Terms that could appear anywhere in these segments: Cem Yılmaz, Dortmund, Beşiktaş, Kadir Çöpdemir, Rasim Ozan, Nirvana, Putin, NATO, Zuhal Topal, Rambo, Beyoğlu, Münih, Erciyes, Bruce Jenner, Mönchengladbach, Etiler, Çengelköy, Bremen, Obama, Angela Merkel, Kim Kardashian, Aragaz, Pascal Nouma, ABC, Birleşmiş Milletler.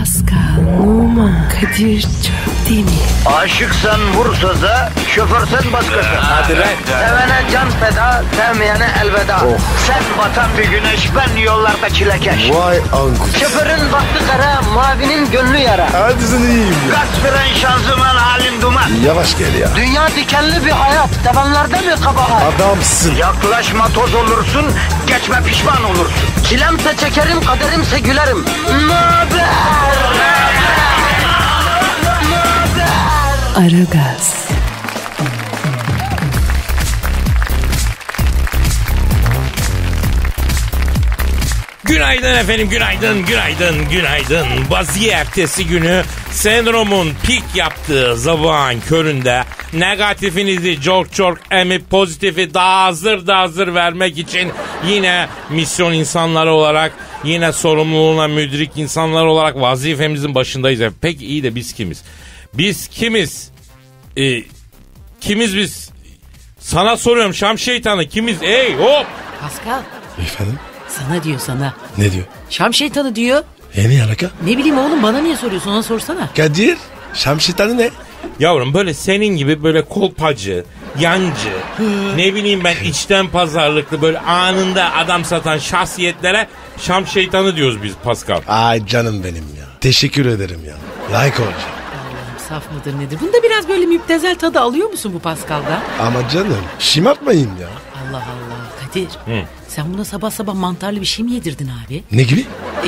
Pascal, Oman, Kadir Çöpdemir. Aşıksan vursa da, şoförsen başkasın. Hadi lan. Sevene can feda, sevmeyene elveda. Oh. Sen batan bir güneş, ben yollarda çilekeş. Vay anku. Şoförün baktı kara, mavinin gönlü yara. Hadi sen iyiyim ya. Kasperen şanzıman halin duman. Yavaş gel ya. Dünya dikenli bir hayat, sevenlerde mi kabahar? Adamsın. Yaklaşma toz olursun, geçme pişman olursun. Çilemse çekerim, kaderimse gülerim. Möber! Aragaz. Günaydın efendim, günaydın. Baziye ertesi günü sendromun pik yaptığı sabahın köründe negatifinizi çok emip pozitifi daha hazır vermek için yine misyon insanları olarak, yine sorumluluğuna müdrik insanlar olarak vazifemizin başındayız. Peki iyi de biz kimiz? Kimiz biz? Sana soruyorum şam şeytanı kimiz? Ey hop! Pascal. Efendim? Sana diyor sana. Ne diyor? Şam şeytanı diyor. Ne alaka? Ne bileyim oğlum, bana niye soruyorsun, ona sorsana. Kadir, şam şeytanı ne? Yavrum böyle senin gibi böyle kolpacı, yancı, ne bileyim ben içten pazarlıklı böyle anında adam satan şahsiyetlere şam şeytanı diyoruz biz Pascal. Ay canım benim ya. Teşekkür ederim ya. Like olacağım. Saf mıdır nedir? Bunda biraz böyle müptezel tadı alıyor musun bu Pascal'da? Ama canım şımartmayın ya. Allah Allah Kadir. Hı. Sen buna sabah sabah mantarlı bir şey mi yedirdin abi? Ne gibi?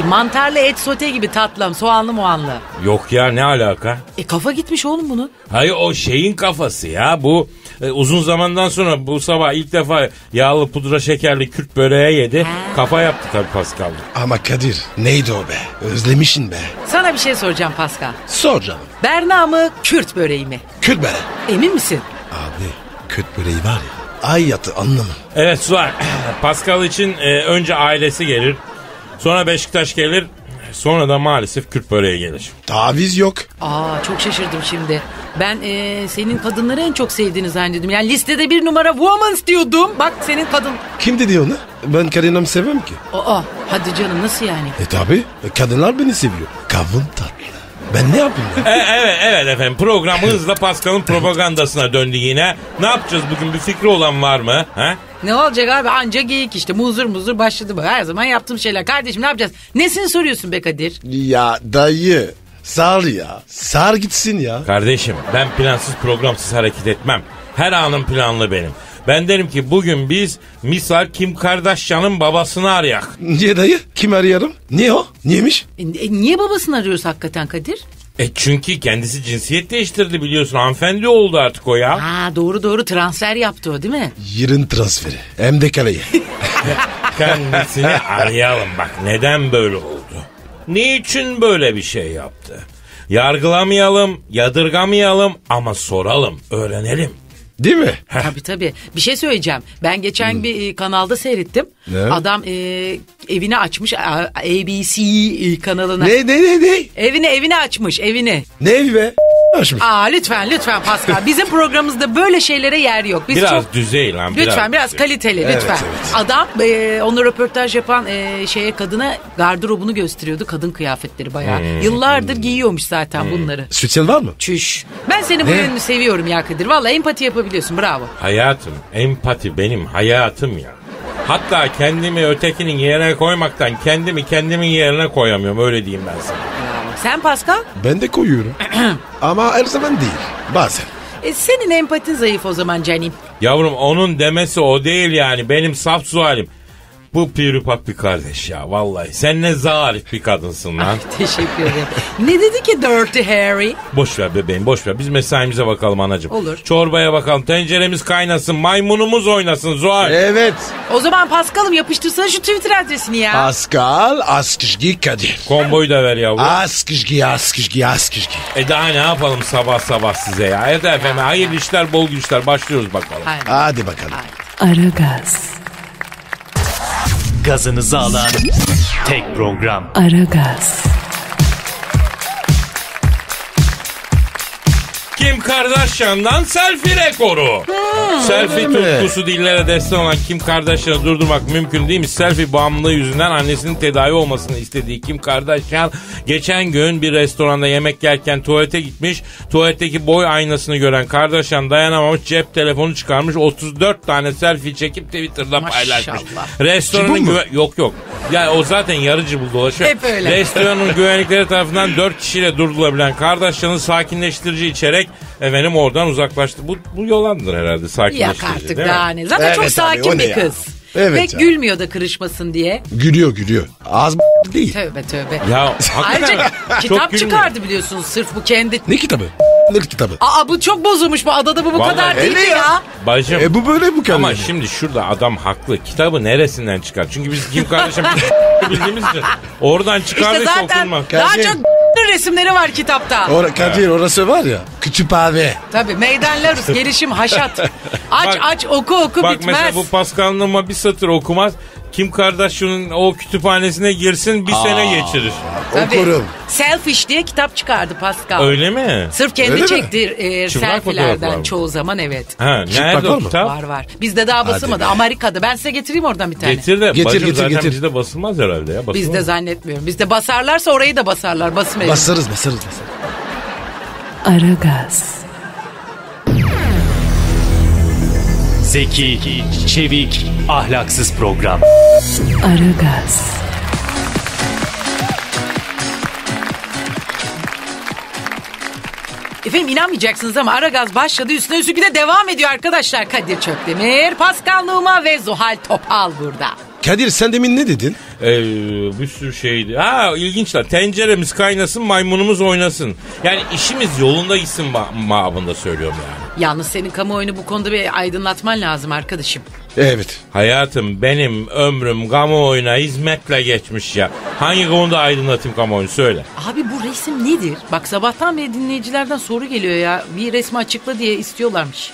Mantarlı et sote gibi tatlım, soğanlı muanlı. Yok ya, ne alaka? Kafa gitmiş oğlum bunun. Hayır o şeyin kafası ya bu. Uzun zamandan sonra bu sabah ilk defa yağlı pudra şekerli Kürt böreği yedi. Ha. Kafa yaptı tabii Pascal. Ama Kadir neydi o be? Özlemişin be. Sana bir şey soracağım Pascal. Sor canım. Berna mı Kürt böreği mi? Kürt böreği. Emin misin? Abi Kürt böreği var ya. Ay yatı anlamı. Evet Zuhal. Pascal için önce ailesi gelir. Sonra Beşiktaş gelir. Sonra da maalesef Kürt böreği gelir. Taviz yok. Aa çok şaşırdım şimdi. Ben senin kadınları en çok sevdiğini zannediyordum. Yani listede bir numara woman's diyordum. Bak senin kadın. Kim dedi onu? Ben kadınlarımı sevmem ki. Aa hadi canım, nasıl yani? Tabi kadınlar beni seviyor. Kavun tatlı. Ben ne yapayım? Evet efendim, program hızla Pascal'ın propagandasına döndü yine. Ne yapacağız bugün, bir fikri olan var mı? Ha? Ne olacak abi, anca geyik işte, muzur başladı bu. Her zaman yaptığım şeyler kardeşim, ne yapacağız? Nesini soruyorsun be Kadir? Ya dayı sar gitsin ya. Kardeşim ben plansız programsız hareket etmem. Her anım planlı benim. Ben derim ki bugün biz misal Kim Kardashian'ın babasını arayak. Niye dayı? Kim arayalım? Niye o? Niyemiş? Niye babasını arıyoruz hakikaten Kadir? Çünkü kendisi cinsiyet değiştirdi biliyorsun. Hanımefendi oldu artık o ya. Ha doğru, transfer yaptı o değil mi? Yerin transferi. Hem de kaleyi. Kendisini arayalım bak, neden böyle oldu? Niçin böyle bir şey yaptı? Yargılamayalım, yadırgamayalım ama soralım, öğrenelim. Değil mi? Tabii. Bir şey söyleyeceğim. Ben geçen bir kanalda seyrettim. Ne? Adam evini açmış. ABC kanalına. Ne? Evini açmış. Evini. Ne evi be? Açmış. Aa lütfen Pascal. Bizim programımızda böyle şeylere yer yok. Biz biraz çok... düzey lan. Lütfen biraz kaliteli lütfen. Evet. Adam onu röportaj yapan kadına gardırobunu gösteriyordu. Kadın kıyafetleri bayağı. Yıllardır giyiyormuş zaten bunları. Sütyen var mı? Çüş. Ben seni bu yönünü seviyorum ya Kadir. Vallahi empati yapabiliyorsun, bravo. Hayatım, empati benim hayatım ya. Hatta kendimi ötekinin yerine koymaktan kendimin yerine koyamıyorum, öyle diyeyim ben sana. Sen Pascal? Ben de koyuyorum. Ama her zaman değil, bazen. Senin empatin zayıf o zaman canim. Yavrum onun demesi o değil yani, benim saf sualim. Bu piripak bir kardeş ya vallahi. Sen ne zarif bir kadınsın lan. Ay, teşekkür ederim. Ne dedi ki Dirty Harry? Boşver bebeğim boşver. Biz mesaimize bakalım anacığım. Olur. Çorbaya bakalım. Tenceremiz kaynasın. Maymunumuz oynasın Zuhal. Evet. O zaman Pascal'ım yapıştırsana şu Twitter adresini ya. Pascal Askışgi Kadir. Komboyu da ver yavrum. Askışgi. Daha ne yapalım sabah sabah size ya. Evet efendim, hayırlı işler, bol güçler. Başlıyoruz bakalım. Hadi bakalım. Aragaz. Gazınızı alan tek program Aragaz. Kim Kardashian'dan selfie rekoru. Selfie tutkusu dillere destan olan Kim Kardashian'ı durdurmak mümkün değilmiş. Selfie bağımlılığı yüzünden annesinin tedavi olmasını istediği Kim Kardashian geçen gün bir restoranda yemek yerken tuvalete gitmiş. Tuvaletteki boy aynasını gören Kardashian dayanamamış, cep telefonu çıkarmış, 34 tane selfie çekip Twitter'da paylaşmış. Restoranın Yok. Yani o zaten yarıcı bu dolaşıyor. Hep öyle. Restoranın güvenlikleri tarafından 4 kişiyle durdurulabilen Kardashian'ı sakinleştirici içerek efendim oradan uzaklaştı. Bu yalandır herhalde, sakinleştirici. Yok artık daha ne. Zaten evet, çok sakin abi, bir kız. Evet. Pek gülmüyor da kırışmasın diye. Gülüyor. Az değil. Tövbe. Ya ayrıca kitap çıkardı biliyorsunuz sırf bu kendi. Ne kitabı? Aa bu çok bozulmuş bu adada bu vallahi kadar değil ya. Bacım. Bu böyle bu kadar. Ama şimdi şurada adam haklı. Kitabı neresinden çıkar? Çünkü biz Kim kardeşim bildiğimiz için oradan çıkar işte ve sokulmak. Daha çok resimleri var kitapta. Kadir orası var ya. Kütüphane. Tabii meydanlar gelişim haşat. Aç oku bitmez. Bak mesela bu Pascal Nouma bir satır okumaz. Kim Kardashian'ın o kütüphanesine girsin bir sene geçirir. Okurum. Selfish diye kitap çıkardı Pascal. Öyle mi? Sırf kendi öyle çektiği selfilerden çoğu zaman evet. Ha, nerede o kitap? Var. Bizde daha basılmadı. Amerika'da. Ben size getireyim oradan bir tane. Getir de. Getir. Bizde basılmaz herhalde ya. Bizde zannetmiyorum. Bizde basarlarsa orayı da basarlar. Basmayalım. Basarız. Aragaz. Zeki, çevik, ahlaksız program. Aragaz. Efendim inanmayacaksınız ama Aragaz başladı üstüne üstlük de devam ediyor arkadaşlar. Kadir Çöpdemir, Pascal Nouma ve Zuhal Topal burada. Kadir sen demin ne dedin? Bir sürü şeydi. İlginçler. Tenceremiz kaynasın, maymunumuz oynasın. Yani işimiz yolunda gitsin mabında söylüyorum yani. Yalnız senin kamuoyunu bu konuda bir aydınlatman lazım arkadaşım. Evet. Hayatım benim ömrüm kamuoyuna hizmetle geçmiş ya. Hangi konuda aydınlatayım kamuoyunu söyle. Abi bu resim nedir? Bak sabahtan beri dinleyicilerden soru geliyor ya. Bir resmi açıkla diye istiyorlarmış.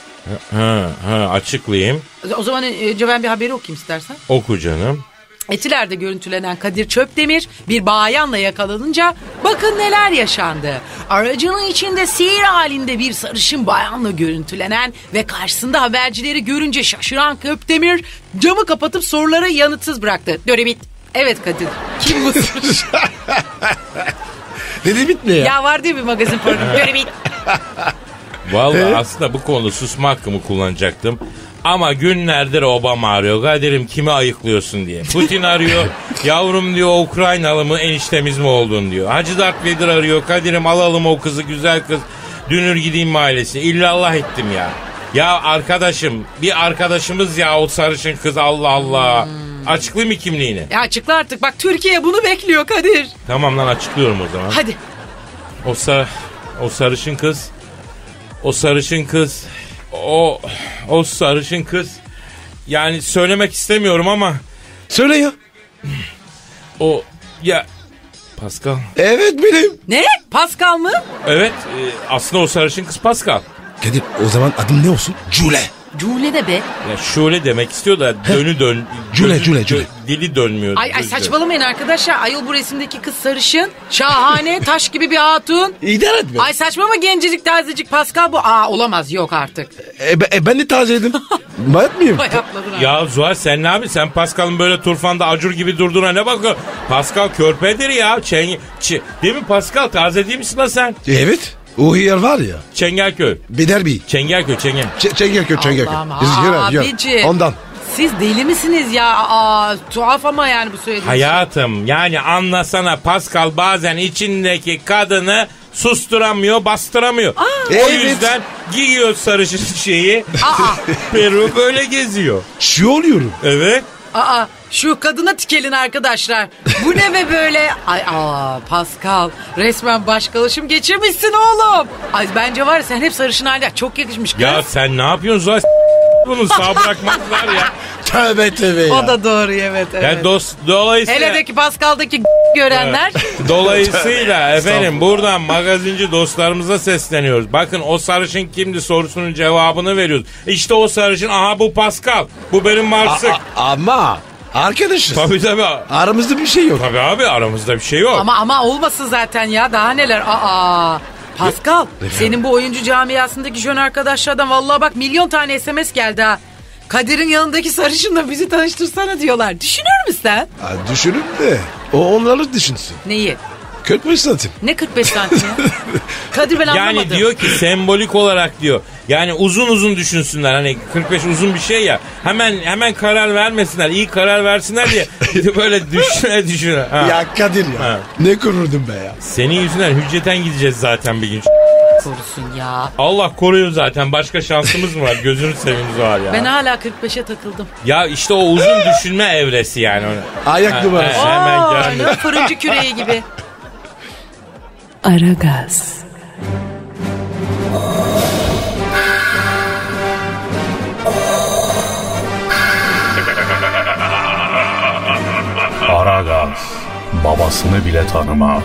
Açıklayayım. O zaman önce ben bir haberi okuyayım istersen. Oku canım. Etiler'de görüntülenen Kadir Çöpdemir bir bayanla yakalanınca bakın neler yaşandı. Aracının içinde sihir halinde bir sarışın bayanla görüntülenen ve karşısında habercileri görünce şaşıran Çöpdemir camı kapatıp sorulara yanıtsız bıraktı. Dörebit. Evet Kadir. Kim bu? Dörebit mi ya? Ya var diye bir magazin programı. Dörebit. Vallahi aslında bu konuda susma hakkımı kullanacaktım. Ama günlerdir Obama arıyor. Kadir'im kimi ayıklıyorsun diye. Putin arıyor. Yavrum diyor Ukraynalı mı eniştemiz mi oldun diyor. Hacı Darth Vader arıyor. Kadir'im alalım o kızı güzel kız. Dünür gideyim mahallesine. İllallah ettim ya. Ya arkadaşım bir arkadaşımız ya o sarışın kız Allah Allah. Açıklayayım mı kimliğini? Açıkla artık bak Türkiye bunu bekliyor Kadir. Tamam lan açıklıyorum o zaman. Hadi. O sarışın kız yani söylemek istemiyorum ama söyle ya. O ya Pascal. Evet benim. Ne? Pascal mı? Evet aslında o sarışın kız Pascal. Kadir o zaman adın ne olsun? Jule de be. Ya şöyle demek istiyor da Jule. Dili dönmüyor. Ay saçmalamayın arkadaşlar. Ayol bu resimdeki kız sarışın. Şahane taş gibi bir hatun. İdare etmiyor. Ay saçmalama gencecik tazecik Pascal bu. Olamaz yok artık. Ben de tazeledim. Bayat mıyım? Ya Zuhal sen ne abi? Sen Pascal'ın böyle turfanda acur gibi durduğuna ne bakıyorsun? Pascal körpedir ya. Değil mi Pascal? Taze değil misin lan sen? Evet. O yer var ya. Çengelköy. Bederbi. Çengelköy. Allah'ım abicim. Ondan. Siz deli misiniz ya? Tuhaf ama yani bu söylediğiniz. Hayatım şey. Yani anlasana Pascal bazen içindeki kadını susturamıyor, bastıramıyor. Yüzden giyiyor sarışın şeyi. Peru böyle geziyor. Oluyorum. Evet. Şu kadına tikelin arkadaşlar. Bu ne be böyle? Pascal resmen başkalaşım geçirmişsin oğlum. Ay bence var ya sen hep sarışın halde çok yakışmış kız. Ya sen ne yapıyorsun Zuhal? Bunu sağ bırakmazlar ya. Tövbe ya. O da doğru evet. Ya dolayısıyla. Hele de ki Pascal'daki görenler. Dolayısıyla efendim buradan magazinci dostlarımıza sesleniyoruz. Bakın o sarışın kimdi sorusunun cevabını veriyoruz. İşte o sarışın bu Pascal. Bu benim Mars'ım. Ama... Arkadaşız. Tabii. Aramızda bir şey yok. Tabii abi aramızda bir şey yok. Ama olmasın zaten ya daha neler. Pascal, senin bu oyuncu camiasındaki jön arkadaşlardan vallahi bak milyon tane SMS geldi ha. Kadir'in yanındaki sarışınla bizi tanıştırsana diyorlar. Düşünür müsün sen? Düşünür de o onları düşünsün. Neyi? 45 santim. Ne 45 santim ya? Kadir ben anlamadım. Yani diyor ki sembolik olarak diyor. Yani uzun uzun düşünsünler. Hani 45 uzun bir şey ya. Hemen karar vermesinler. İyi karar versinler diye böyle düşüne. Ha. Ya Kadir ya. Ha. Ne gururdum be ya. Senin yüzünden hücreten gideceğiz zaten bir gün. Korusun ya. Allah koruyor zaten. Başka şansımız mı var? Gözünü seveyim Zuhal ya. Ben hala 45'e takıldım. Ya işte o uzun düşünme evresi yani. Ayak numarası. Hemen fırıncı küreği gibi. Aragaz. Aragaz babasını bile tanımaz.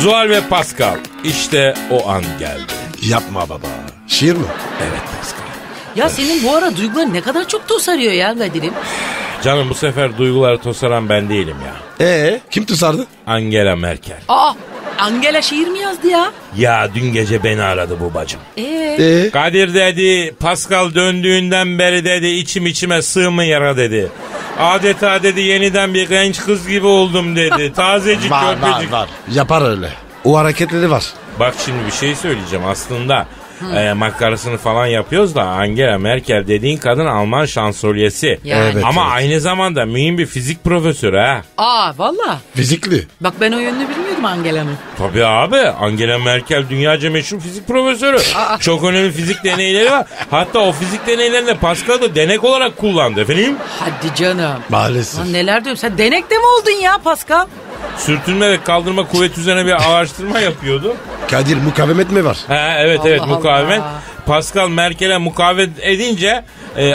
Zuhal ve Pascal, işte o an geldi. Yapma baba. Şiir mi? Evet Pascal. Ya senin bu ara duyguların ne kadar çok tosarıyor ya Kadir'im. Canım bu sefer duyguları tosaran ben değilim ya. Kim tosardı? Angela Merkel. Aa, Angela şiir mi yazdı ya? Ya dün gece beni aradı bu bacım. Kadir dedi, Pascal döndüğünden beri dedi içim içime sığmıyor dedi. Adeta dedi yeniden bir genç kız gibi oldum dedi. Tazecik köpecik. Var. Yapar öyle. O hareketleri var. Bak şimdi bir şey söyleyeceğim aslında. Makarasını falan yapıyoruz da Angela Merkel dediğin kadın Alman şansölyesi. Yani. Evet, ama aynı zamanda mühim bir fizik profesörü ha. Aa valla. Fizikli. Bak ben o yönünü bilmiyordum Angela'nın. Tabii abi. Angela Merkel dünyaca meşhur fizik profesörü. Çok önemli fizik deneyleri var. Hatta o fizik deneylerini Pascal da denek olarak kullandı efendim. Hadi canım. Maalesef. Lan neler diyorum sen denek de mi oldun ya Pascal? Sürtünme ve kaldırma kuvveti üzerine bir araştırma yapıyordu. Kadir mukavemet mi var? Evet Allah evet mukavemet. Allah. Pascal Merkel'e mukavemet edince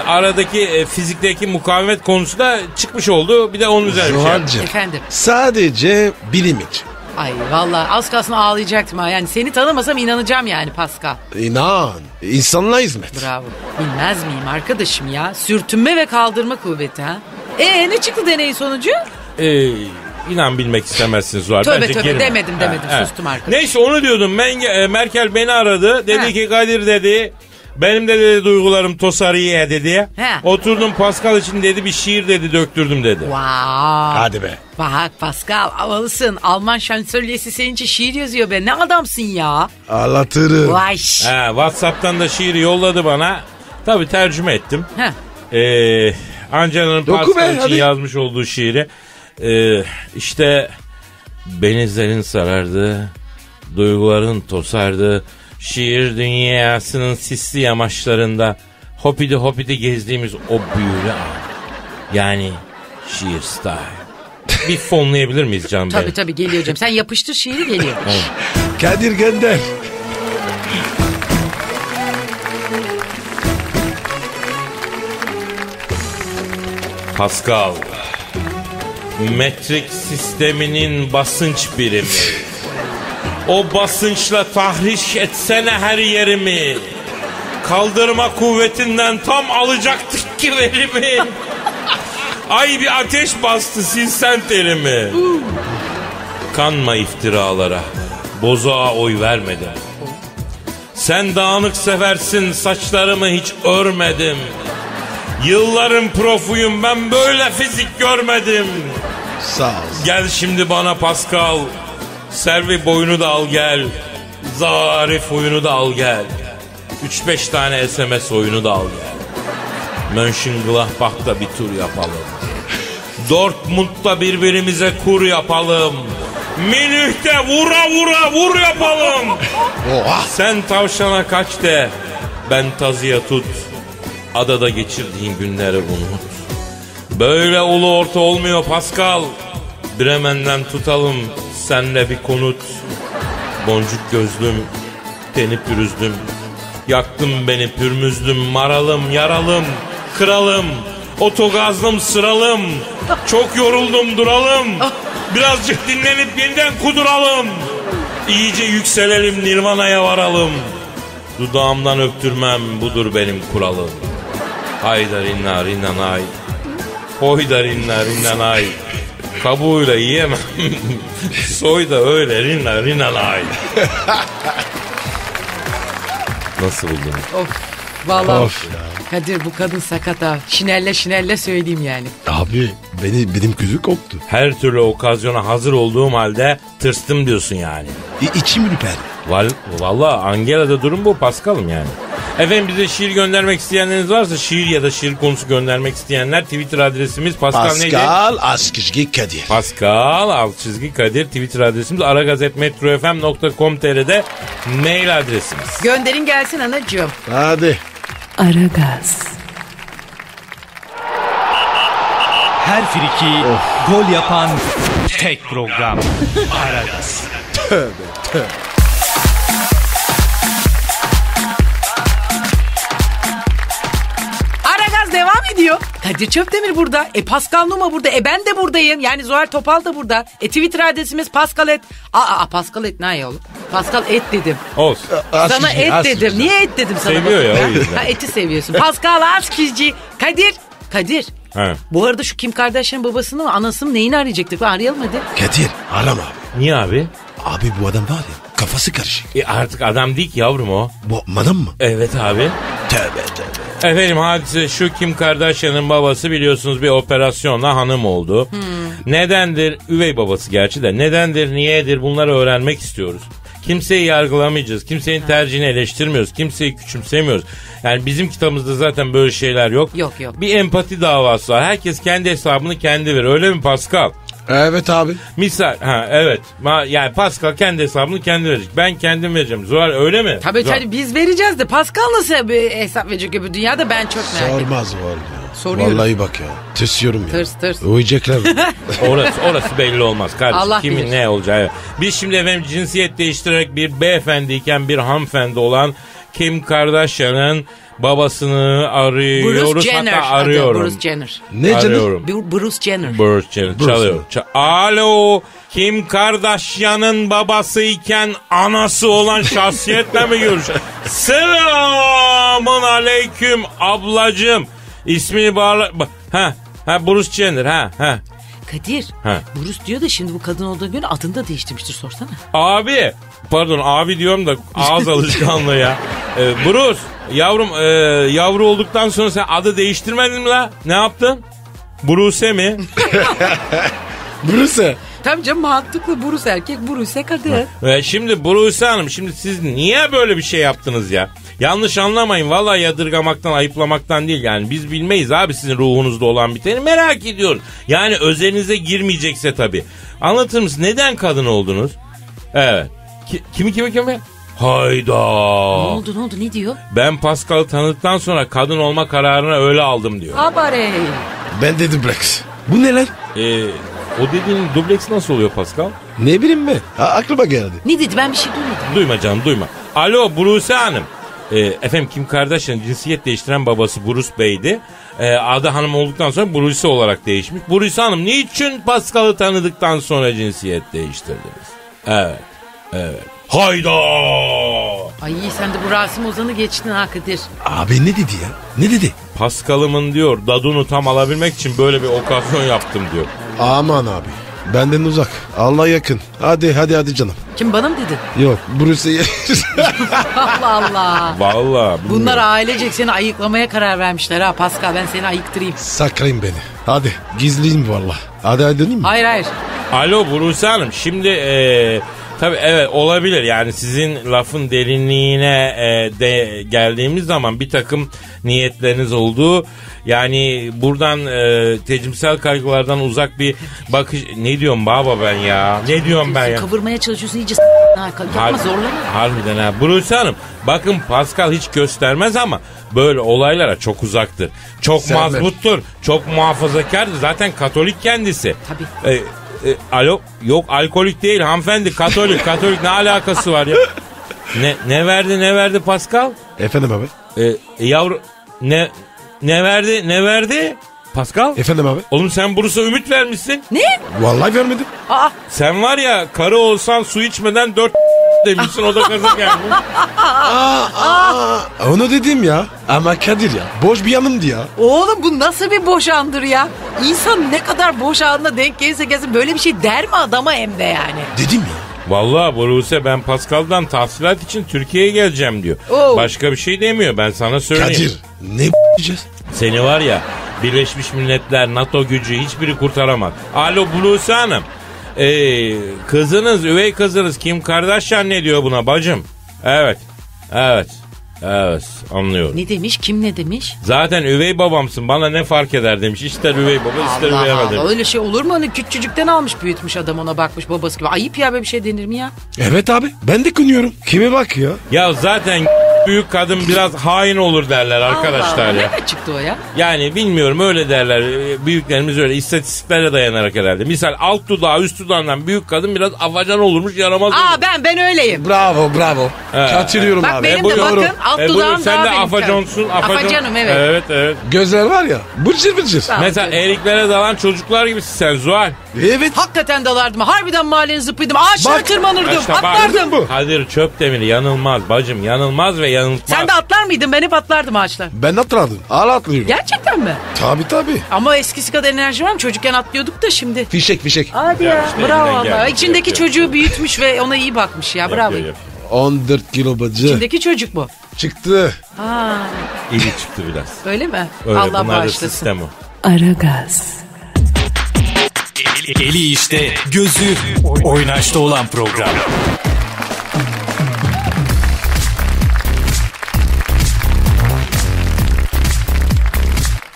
aradaki fizikteki mukavemet konusu da çıkmış oldu. Bir de onun üzerine Zuhal'cığım, efendim. Sadece bilim için. Ay vallahi az kalsın ağlayacaktım ha. Yani seni tanımasam inanacağım yani Pascal. İnan. İnsanlığa hizmet. Bravo. Bilmez miyim arkadaşım ya? Sürtünme ve kaldırma kuvveti ha. Ne çıktı deney sonucu? İnan bilmek istemezsiniz Zuhal. Tövbe demedim sustum arkadaşlar. Neyse onu diyordum Merkel beni aradı dedi ki Kadir dedi benim de dedi duygularım tosarıya dedi. Oturdum Pascal için dedi bir şiir dedi döktürdüm dedi. Wow. Hadi be. Bak Pascal havalısın Alman şansölyesi senin için şiir yazıyor be ne adamsın ya. Anlatırım. Whatsapp'tan da şiiri yolladı bana tabi tercüme ettim. Angela'nın Pascal için yazmış olduğu şiiri. İşte benizlerin sarardı, duyguların tosardı, şiir dünyasının sisli yamaçlarında hopidi hopidi gezdiğimiz o büyülü an. Yani şiir style. Bir fonlayabilir miyiz canım benim? Tabii geliyor canım. Sen yapıştır şiiri geliyor. Kadir gönder. Pascal. Metrik sisteminin basınç birimi. O basınçla tahriş etsene her yerimi. Kaldırma kuvvetinden tam alacaktık ki verimi. Ay bir ateş bastı silsen terimi. Kanma iftiralara. Bozağa oy vermedim. Sen dağınık seversin saçlarımı hiç örmedim. Yılların profuyum ben böyle fizik görmedim. Sağ ol. Gel şimdi bana Pascal. Servi boyunu da al gel. Zarif oyunu da al gel. 3-5 tane SMS oyunu da al gel. Mönchengladbach'ta bir tur yapalım. Dortmund'da birbirimize kur yapalım. Münih'te vura vura vur yapalım. Oha. Sen tavşana kaç de. Ben tazıya tut. Adada geçirdiğin günleri unut. Böyle ulu orta olmuyor Pascal. Bremen'den tutalım senle bir konut. Boncuk gözlüm, teni pürüzdüm. Yaktım beni pürmüzdüm, maralım, yaralım, kralım. Otogazlım, sıralım. Çok yoruldum, duralım. Birazcık dinlenip yeniden kuduralım. İyice yükselelim, Nirvana'ya varalım. Dudağımdan öptürmem, budur benim kuralım. Haydar inna rinna nay. Oy da rinna rinna nay. Kabuğuyla yiyemem. Soy da öyle rinna rinna nay. Nasıl buldun? Of. Vallahi of. Kadir, bu kadın sakat ha. Şinelle söyleyeyim yani. Abi benim gözü koptu. Her türlü okazyona hazır olduğum halde tırstım diyorsun yani. İçim ürper. Vallahi Angela'da durum bu Paskal'ım yani. Efendim bize şiir göndermek isteyenleriniz varsa şiir ya da şiir konusu göndermek isteyenler Twitter adresimiz Pascal neydi? Pascal _ Kadir. Pascal _ Kadir Twitter adresimiz. aragaz@metrofm.com.tr'de mail adresimiz. Gönderin gelsin anacığım. Hadi. Aragaz. Her friki gol yapan tek program. Aragaz. Tövbe. Diyor. Kadir Çöpdemir burada. Pascal Nouma burada. Ben de buradayım. Yani Zuhal Topal da burada. Twitter adresimiz Pascal et. Pascal et ne oğlum? Pascal et dedim. Olsun. Sana et dedim. Niye et dedim sana? Seviyor ya. Eti seviyorsun. Pascal Askici. Kadir. He. Bu arada şu Kim Kardashian babasını mı anasını neyini arayacaktık? Arayalım hadi. Kadir arama abi. Niye abi? Abi bu adam var ya kafası karışık. Artık adam değil ki yavrum o. Bu adam mı? Evet abi. Tövbe. Efendim hadise şu: Kim Kardashian'ın babası biliyorsunuz bir operasyonla hanım oldu. Nedendir? Üvey babası gerçi de. Nedendir, niyedir bunları öğrenmek istiyoruz. Kimseyi yargılamayacağız. Kimsenin tercihini eleştirmiyoruz. Kimseyi küçümsemiyoruz. Yani bizim kitabımızda zaten böyle şeyler yok. Yok. Bir empati davası var. Herkes kendi hesabını kendi verir. Öyle mi Pascal? Evet abi. Misal evet. Yani Pascal kendi hesabını kendi verecek. Ben kendim vereceğim. Zuhal öyle mi? Tabii yani biz vereceğiz de Pascal nasıl hesap verecek öbür dünyada ben çok merak ediyorum. Sormaz var ya. Soruyorum. Vallahi bak ya. Tırsıyorum ya. Tırs. Uyuyacaklar. orası belli olmaz kardeşim. Allah kimin bilir ne olacağı. Biz şimdi efendim cinsiyet değiştirerek bir beyefendiyken bir hanımefendi olan Kim Kardashian'ın babasını arıyoruz. Bruce Jenner. Hatta arıyorum. Bruce Jenner. Ne arıyorum? Bruce Jenner. Çalıyorum. Alo. Kim Kardashian'ın babası iken anası olan şahsiyetle mi görüşüyoruz? Selamun aleyküm ablacığım. İsmini bağla... Bruce Jenner. Ha. Kadir. Bruce diyor da şimdi bu kadın olduğuna göre adını da değiştirmiştir, sorsana. Abi diyorum da ağız alışkanlığı ya. Bruce yavrum, yavru olduktan sonra sen adı değiştirmedin mi la? Ne yaptın? Bruce mi? Bruce. Tabii canım, mantıklı. Bruce erkek, Bruce kadın. Şimdi Bruce Hanım, şimdi siz niye böyle bir şey yaptınız ya? Yanlış anlamayın, vallahi yadırgamaktan, ayıplamaktan değil yani. Biz bilmeyiz abi sizin ruhunuzda olan biteni, merak ediyoruz. Yani özelinize girmeyecekse tabii. Anlatır mısın neden kadın oldunuz? Evet. Kimi? Hayda. Ne oldu ne diyor? Ben Pascal'ı tanıdıktan sonra kadın olma kararını öyle aldım diyor. Habarey. Ben de dubleks. Bu ne lan? O dediğin dubleks nasıl oluyor Pascal? Ne bileyim mi? Aklıma geldi. Ne dedi, ben bir şey duymadım. Duyma canım duyma. Alo Bruce Hanım. Efendim Kim Kardashian cinsiyet değiştiren babası Bruce Bey'di. Adı hanım olduktan sonra Bruce olarak değişmiş. Bruce Hanım niçin Pascal'ı tanıdıktan sonra cinsiyet değiştirdiniz? Evet. Hayda! Ay sen de bu Rasim Ozan'ı geçtin ha Kadir. Abi ne dedi ya? Ne dedi? Pascal'ımın diyor dadunu tam alabilmek için böyle bir okazyon yaptım diyor. Aman abi. Benden uzak. Allah yakın. Hadi canım. Kim, bana mı dedi? Yok. Bruce'ye. Allah. Vallahi. Bilmiyorum. Bunlar ailecek seni ayıklamaya karar vermişler ha Pascal. Ben seni ayıktırayım. Saklayın beni. Hadi. Gizleyeyim vallahi. Hadi döneyim mi? Hayır. Alo Bruce Hanım. Şimdi tabii evet olabilir yani sizin lafın derinliğine de geldiğimiz zaman bir takım niyetleriniz olduğu, yani buradan tecimsel kaygılardan uzak bir bakış... Ne diyorum baba ben ya? Ne diyorum ben ya? Kavurmaya çalışıyorsun iyice yapma, zorlama. Harbiden ha. Bruce Hanım bakın Pascal hiç göstermez ama böyle olaylara çok uzaktır. Çok mazbuttur. Çok muhafazakardır. Zaten Katolik kendisi. Tabii. Alo, yok alkolik değil hanımefendi, katolik ne alakası var ya? Ne verdi Pascal? Efendim abi? Yavru ne verdi Pascal? Efendim abi? Oğlum sen Bruce'a ümit vermişsin. Ne? Vallahi vermedim. Sen var ya karı olsan su içmeden 4 demişsin, o da kazık gelmiş. Onu dedim ya. Ama Kadir ya, boş bir yanımdı ya. Oğlum bu nasıl bir boş andır ya? İnsan ne kadar boş anına denk gelirse gelsin böyle bir şey der mi adama hem de yani? Dedim ya. Vallahi Boruse ben Pascal'dan tahsilat için Türkiye'ye geleceğim diyor. Oh. Başka bir şey demiyor, ben sana söyleyeyim. Kadir ne b***yeceğiz? Seni var ya Birleşmiş Milletler, NATO gücü hiçbiri kurtaramaz. Alo Boruse Hanım. Kızınız, üvey kızınız Kim Kardashian ne diyor buna bacım? Evet, anlıyorum. Ne demiş, kim ne demiş? Zaten üvey babamsın, bana ne fark eder demiş. İster üvey baba, ister üvey ana demiş. Öyle şey olur mu? Hani küçücükten almış büyütmüş adam, ona bakmış babası gibi. Ayıp ya, böyle bir şey denir mi ya? Evet abi, ben de kınıyorum. Kime bak ya? Ya zaten büyük kadın biraz hain olur derler arkadaşlar ya. Nereden çıktı o ya? Yani bilmiyorum, öyle derler. Büyüklerimiz öyle istatistiklere dayanarak herhalde. Misal alt dudağı üst dudağından büyük kadın biraz afacan olurmuş, yaramaz. Ben öyleyim. Bravo. Katılıyorum abi. Bak benim de bakın alt dudağım daha benim. Sen de afaconsun. Afacanım evet. Gözler var ya bıcır bıcır. Mesela eriklere dalan çocuklar gibisin sen Zuhal. Evet. Hakikaten dalardım. Harbiden mahallenin zıplıydım. Ağaçlara tırmanırdım. Atlardım. Kadir Çöpdemir yanılmaz bacım, yanılmaz ve yanılmaz. Sen de atlar mıydın? Ben hep atlardım ağaçlar. Ben atlardım. Hala atlıyorum. Gerçekten mi? Tabii. Ama eskisi kadar enerji var mı? Çocukken atlıyorduk da şimdi. Fişek. Hadi ya. İşte bravo Allah. İçindeki çocuğu büyütmüş ve ona iyi bakmış ya. Bravo. 14 kilo bacı. İçindeki çocuk mu? Çıktı. İyi çıktı biraz. Öyle mi? Öyle, Allah bağışlasın. Aragaz. Eli işte, gözü oynaşta olan program.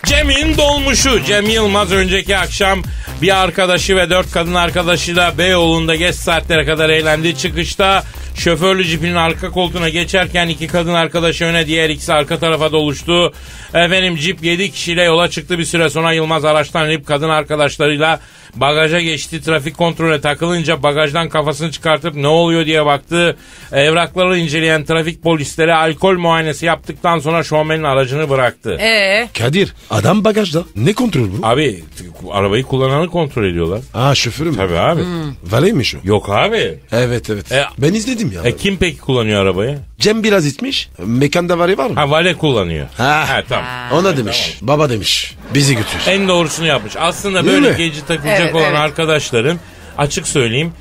Cem'in dolmuşu. Cem Yılmaz önceki akşam bir arkadaşı ve 4 kadın arkadaşıyla Beyoğlu'nda geç saatlere kadar eğlendi. Çıkışta şoförlü jipinin arka koltuğuna geçerken 2 kadın arkadaşı öne, diğer ikisi arka tarafa doluştu. Efendim jip 7 kişiyle yola çıktı. Bir süre sonra Yılmaz araçtan inip kadın arkadaşlarıyla bagaja geçti. Trafik kontrolüne takılınca bagajdan kafasını çıkartıp ne oluyor diye baktı. Evrakları inceleyen trafik polisleri alkol muayenesi yaptıktan sonra şovmenin aracını bıraktı. Kadir, adam bagajda. Ne kontrol bu? Abi arabayı kullananı kontrol ediyorlar. Şoförü mü? Tabii abi. Valeymiş o. Yok abi. Evet. Ben izledim ya. Kim peki kullanıyor arabayı? Cem biraz itmiş. Mekanda vali var mı? Vale kullanıyor. Tamam. Ona demiş. Tamam. Baba demiş. Bizi götür. En doğrusunu yapmış. Aslında böyle gece takılacak olan arkadaşların, açık söyleyeyim,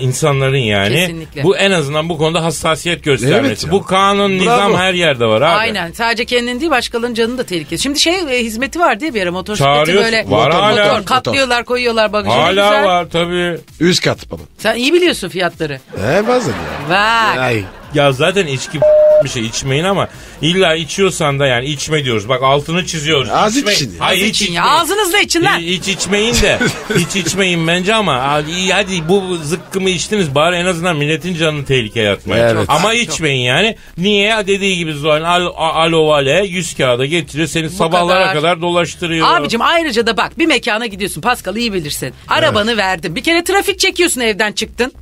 insanların yani. Kesinlikle. Bu en azından bu konuda hassasiyet göstermesi. Evet, bu kanun, nizam her yerde var abi. Aynen. Sadece kendini değil, başkalarının canını da tehlikeli. Şimdi hizmeti var diye bir ara motosikleti böyle motor katlıyorlar, koyuyorlar bagajı. Hala güzel. Var tabii. Üst kat baba. Sen iyi biliyorsun fiyatları. Bazen ya. Bak. Ya zaten içki bir şey, içmeyin ama illa içiyorsan da yani içme diyoruz. Bak altını çiziyoruz. Az için. Hayır, hiç için. Ağzınızla için lan. Hiç içmeyin de. Hiç içmeyin bence ama hadi bu zıkkımı içtiniz, bari en azından milletin canını tehlikeye atmayın. Evet. Ama içmeyin yani. Niye? Dediği gibi Zuhal alovale 100 kağıda getiriyor. Seni bu sabahlara kadar dolaştırıyor. Abicim ayrıca da bak, bir mekana gidiyorsun. Pascal iyi bilirsin. Arabanı verdin. Bir kere trafik çekiyorsun, evden çıktın.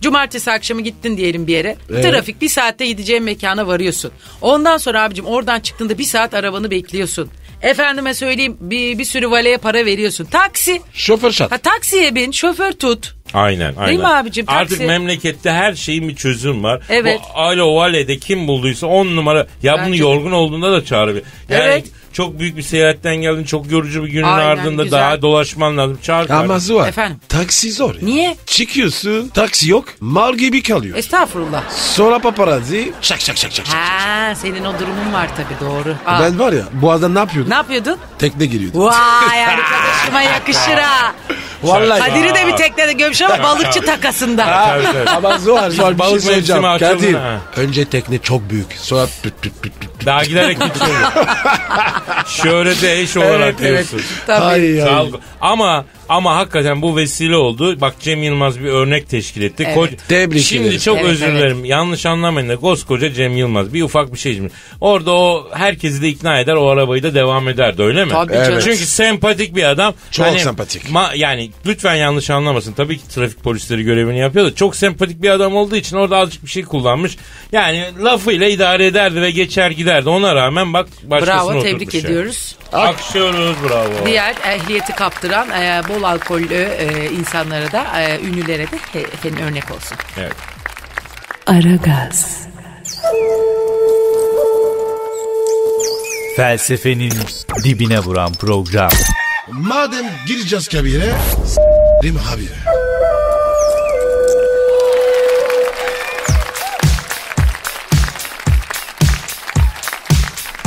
Cumartesi akşamı gittin diyelim bir yere. Evet. Trafik, bir saatte gideceğin mekana varıyorsun. Ondan sonra abicim oradan çıktığında bir saat arabanı bekliyorsun. Efendime söyleyeyim bir sürü valeye para veriyorsun. Taksi. Şoför şart. Taksiye bin, şoför tut. Aynen. Değil mi abicim? Taksi. Artık memlekette her şeyin bir çözüm var. Evet. Bu alo vale'de kim bulduysa 10 numara. Ya bence bunu yorgun olduğunda da çağırabilir. Yani çok büyük bir seyahatten geldin, çok yorucu bir günün ardında güzel. Daha dolaşman lazım. Ama Zuhal, taksi zor ya. Niye? Çıkıyorsun, taksi yok, mal gibi kalıyor. Estağfurullah. Sonra paparazzi şak. Senin o durumun var tabii, doğru. Ben var ya boğazdan ne yapıyordun? Tekne giriyordum. Vay arkadaşıma yakışır ha. Vallahi. Kadir'i de bir teknede gömüş ama balıkçı takasında. Evet. Ama Zuhal balık hocam. Kadir, önce tekne çok büyük. Sonra daha giderek küçülüyor. Şöhrete eş olarak diyorsun. Tabii. Ama hakikaten bu vesile oldu. Bak Cem Yılmaz bir örnek teşkil etti. Tebrik şimdi ederim. Çok özür dilerim. Yanlış anlamayın da koskoca Cem Yılmaz bir ufak bir şey. Orada o herkesi de ikna eder, o arabayı da devam ederdi, öyle mi? Tabii canım. Çünkü sempatik bir adam. Çok sempatik. Yani lütfen yanlış anlamasın. Tabii ki trafik polisleri görevini yapıyor da çok sempatik bir adam olduğu için orada azıcık bir şey kullanmış. Yani lafıyla idare ederdi ve geçer giderdi. Ona rağmen bak başkasına oturmuş. Bravo, tebrik ediyoruz. Akşıyoruz, bravo. Diğer ehliyeti kaptıran bol alkollü insanlara da, ünlülere de örnek olsun. Evet. Aragaz. Felsefenin dibine vuran program. Madem gireceğiz kabire, s*****im habire.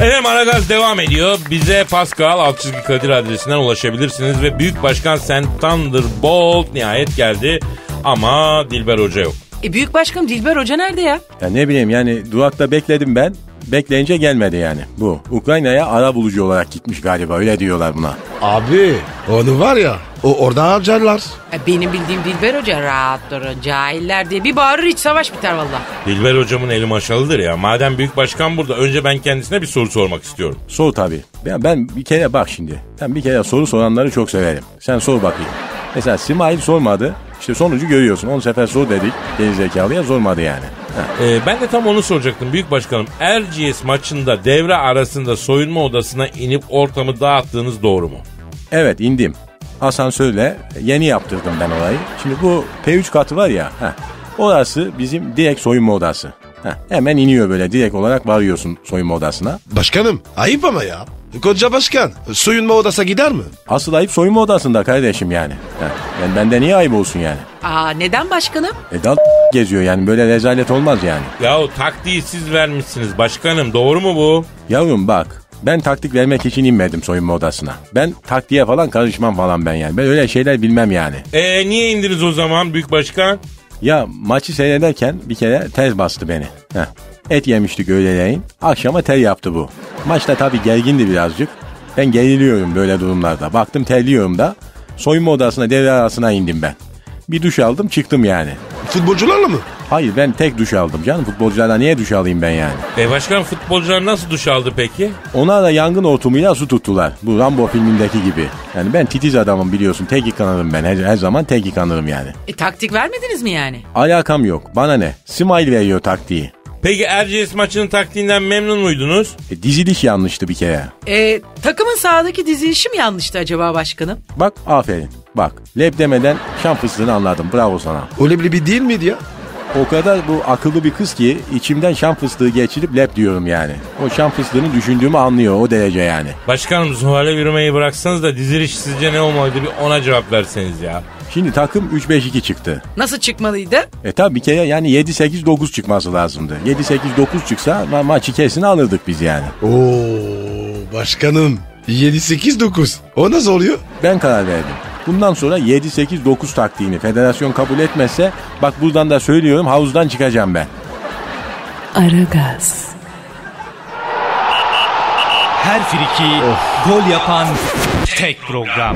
Efendim Aragaz devam ediyor. Bize Pascal _ Kadir adresinden ulaşabilirsiniz ve Büyük Başkan Sen Thunderbolt nihayet geldi ama Dilber Hoca yok. Büyük Başkanım Dilber Hoca nerede ya? Ya ne bileyim yani durakta bekledim ben. Bekleyince gelmedi yani bu. Ukrayna'ya ara bulucu olarak gitmiş galiba, öyle diyorlar buna. Abi onu var ya orada harcarlar. Benim bildiğim Dilber Hoca rahat durun cahiller diye bir bağırır, hiç savaş biter valla. Dilber Hocamın eli maşalıdır ya. Madem Büyük Başkan burada, önce ben kendisine bir soru sormak istiyorum. Sor tabii. Ben bir kere bak şimdi. Ben bir kere soru soranları çok severim. Sen sor bakayım. Mesela Simail sormadı. İşte sonucu görüyorsun. 10 sefer sor dedik. Gerizekalıya sormadı yani. Ben de tam onu soracaktım Büyük Başkanım. Erciyes maçında devre arasında soyunma odasına inip ortamı dağıttığınız doğru mu? Evet, indim. Asansörle yeni yaptırdım ben olayı. Şimdi bu P3 katı var ya. Orası bizim direkt soyunma odası. Hemen iniyor böyle, direkt olarak varıyorsun soyunma odasına. Başkanım ayıp ama ya. Koca başkan soyunma odasına gider mi? Asıl ayıp soyunma odasında kardeşim yani. Yani bende niye ayıp olsun yani? Aa neden başkanım? Dal geziyor yani, böyle rezalet olmaz yani. Yahu taktiği siz vermişsiniz başkanım, doğru mu bu? Yavrum bak, ben taktik vermek için inmedim soyunma odasına. Ben taktiğe falan karışmam falan ben yani. Ben öyle şeyler bilmem yani. Niye indiniz o zaman Büyük Başkan? Ya maçı seyrederken bir kere tez bastı beni. Et yemiştik öğleleyin. Akşama tel yaptı bu. Maçta tabii gergindi birazcık. Ben geriliyorum böyle durumlarda. Baktım terliyorum da. Soyunma odasına devre arasına indim ben. Bir duş aldım çıktım yani. Futbolcularla mı? Hayır, ben tek duş aldım canım. Futbolcularla niye duş alayım ben yani? Başkanım futbolcular nasıl duş aldı peki? Ona da yangın hortumuyla su tuttular. Bu Rambo filmindeki gibi. Yani ben titiz adamım biliyorsun. Tek yıkanırım ben. Her zaman tek yıkanırım yani. Taktik vermediniz mi yani? Alakam yok. Bana ne? Smile veriyor taktiği. Peki Erciyes maçının taktiğinden memnun muydunuz? Diziliş yanlıştı bir kere. Takımın sahadaki dizilişi mi yanlıştı acaba başkanım? Bak aferin. Bak leb demeden şan fıstığını anladım. Bravo sana. Öyle bir değil miydi ya? O kadar bu akıllı bir kız ki içimden şan fıstığı geçirip leb diyorum yani. O şan fıstığını düşündüğümü anlıyor o derece yani. Başkanım Zuhal'e yürümeyi bıraksanız da diziliş sizce ne olmalıydı, bir ona cevap verseniz ya. Şimdi takım 3-5-2 çıktı. Nasıl çıkmalıydı? Tabi bir kere yani 7-8-9 çıkması lazımdı. 7-8-9 çıksa maçı kesin alırdık biz yani. Oo başkanım 7-8-9 o nasıl oluyor? Ben karar verdim. Bundan sonra 7-8-9 taktiğini federasyon kabul etmezse, bak buradan da söylüyorum, havuzdan çıkacağım ben. Aragaz. Her friki gol yapan tek program.